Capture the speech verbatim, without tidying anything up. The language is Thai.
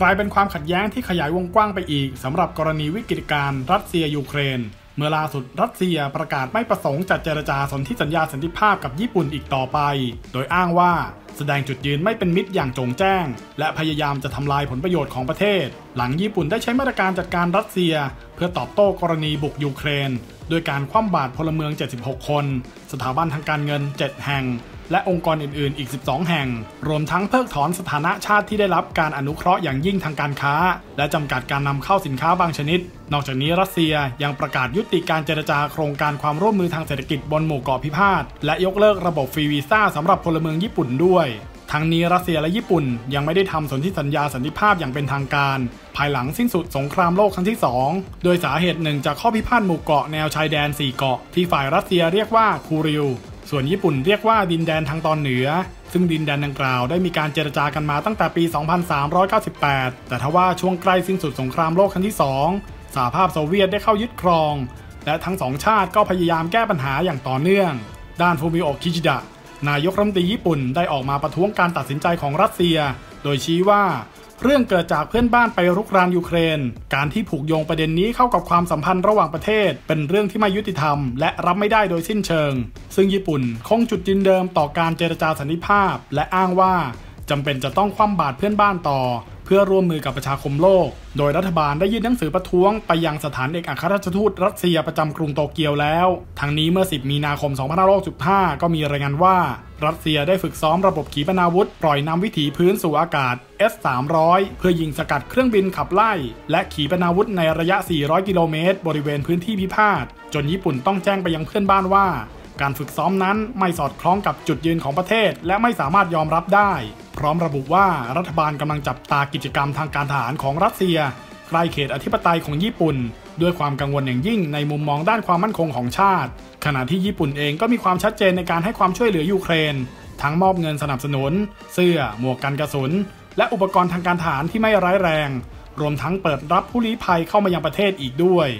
กลายเป็นความขัดแย้งที่ขยายวงกว้างไปอีกสำหรับกรณีวิกฤตการณ์รัสเซียยูเครนเมื่อล่าสุดรัสเซียประกาศไม่ประสงค์จัดเจรจาสนธิสัญญาสันติภาพกับญี่ปุ่นอีกต่อไปโดยอ้างว่าแสดงจุดยืนไม่เป็นมิตรอย่างจงแจ้งและพยายามจะทำลายผลประโยชน์ของประเทศหลังญี่ปุ่นได้ใช้มาตรการจัดการรัสเซียเพื่อตอบโต้กรณีบุกยูเครนโดยการคว่ำบาตรพลเมืองเจ็ดสิบหกคนสถาบันทางการเงินเจ็ดแห่งและองค์กรอื่นๆอีกสิบสองแห่งรวมทั้งเพิกถอนสถานะชาติที่ได้รับการอนุเคราะห์อย่างยิ่งทางการค้าและจำกัดการนำเข้าสินค้าบางชนิดนอกจากนี้รัสเซียยังประกาศยุติการเจรจาโครงการความร่วมมือทางเศรษฐกิจบนหมู่เกาะพิพาทและยกเลิกระบบฟรีวีซ่าสำหรับพลเมืองญี่ปุ่นด้วยทั้งนี้รัสเซียและญี่ปุ่นยังไม่ได้ทำสนธิสัญญาสันติภาพอย่างเป็นทางการภายหลังสิ้นสุดสงครามโลกครั้งที่สองโดยสาเหตุหนึ่งจากข้อพิพาทหมู่เกาะแนวชายแดนสี่เกาะที่ฝ่ายรัสเซียเรียกว่าคูริลส่วนญี่ปุ่นเรียกว่าดินแดนทางตอนเหนือซึ่งดินแดนดังกล่าวได้มีการเจรจากันมาตั้งแต่ปี สองพันสามร้อยเก้าสิบแปด แต่ทว่าช่วงใกล้สิ้นสุดสงครามโลกครั้งที่สองสหภาพโซเวียตได้เข้ายึดครองและทั้งสองชาติก็พยายามแก้ปัญหาอย่างต่อเนื่องด้านฟูมิโอะคิชิดะนายกรัฐมนตรีญี่ปุ่นได้ออกมาประท้วงการตัดสินใจของรัสเซียโดยชี้ว่าเรื่องเกิดจากเพื่อนบ้านไปรุกรานยูเครนการที่ผูกโยงประเด็นนี้เข้ากับความสัมพันธ์ระหว่างประเทศเป็นเรื่องที่ไม่ยุติธรรมและรับไม่ได้โดยสิ้นเชิงซึ่งญี่ปุ่นคงจุดยืนเดิมต่อการเจรจาสันติภาพและอ้างว่าจำเป็นจะต้องคว่ำบาตรเพื่อนบ้านต่อเพื่อร่วมมือกับประชาคมโลกโดยรัฐบาลได้ยื่นหนังสือประท้วงไปยังสถานเอกอัครราชทูตรัสเซียประจำกรุงโตเกียวแล้วทั้งนี้เมื่อสิบมีนาคมสองพันห้าร้อยหกสิบห้าก็มีรายงานว่ารัสเซียได้ฝึกซ้อมระบบขีปนาวุธปล่อยนำวิถีพื้นสู่อากาศ เอส สามร้อย เพื่อยิงสกัดเครื่องบินขับไล่และขีปนาวุธในระยะสี่ร้อยกิโลเมตรบริเวณพื้นที่พิพาทจนญี่ปุ่นต้องแจ้งไปยังเพื่อนบ้านว่าการฝึกซ้อมนั้นไม่สอดคล้องกับจุดยืนของประเทศและไม่สามารถยอมรับได้พร้อมระบุว่ารัฐบาลกำลังจับตากิจกรรมทางการทหารของรัสเซียใกล้เขตอธิปไตยของญี่ปุ่นด้วยความกังวลอย่างยิ่งในมุมมองด้านความมั่นคงของชาติขณะที่ญี่ปุ่นเองก็มีความชัดเจนในการให้ความช่วยเหลือยูเครนทั้งมอบเงินสนับสนุนเสื้อหมวกกันกระสุนและอุปกรณ์ทางการทหารที่ไม่ร้ายแรงรวมทั้งเปิดรับผู้ลี้ภัยเข้ามายังประเทศอีกด้วย